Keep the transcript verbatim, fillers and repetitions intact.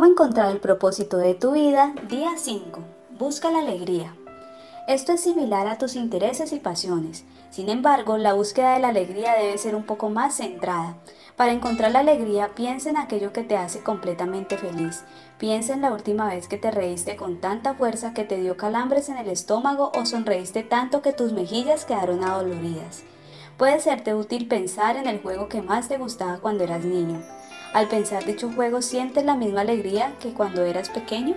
¿Cómo encontrar el propósito de tu vida? Día cinco. Busca la alegría. Esto es similar a tus intereses y pasiones. Sin embargo, la búsqueda de la alegría debe ser un poco más centrada. Para encontrar la alegría, piensa en aquello que te hace completamente feliz. Piensa en la última vez que te reíste con tanta fuerza que te dio calambres en el estómago o sonreíste tanto que tus mejillas quedaron adoloridas. Puede serte útil pensar en el juego que más te gustaba cuando eras niño. Al pensar dicho juego, ¿sientes la misma alegría que cuando eras pequeño?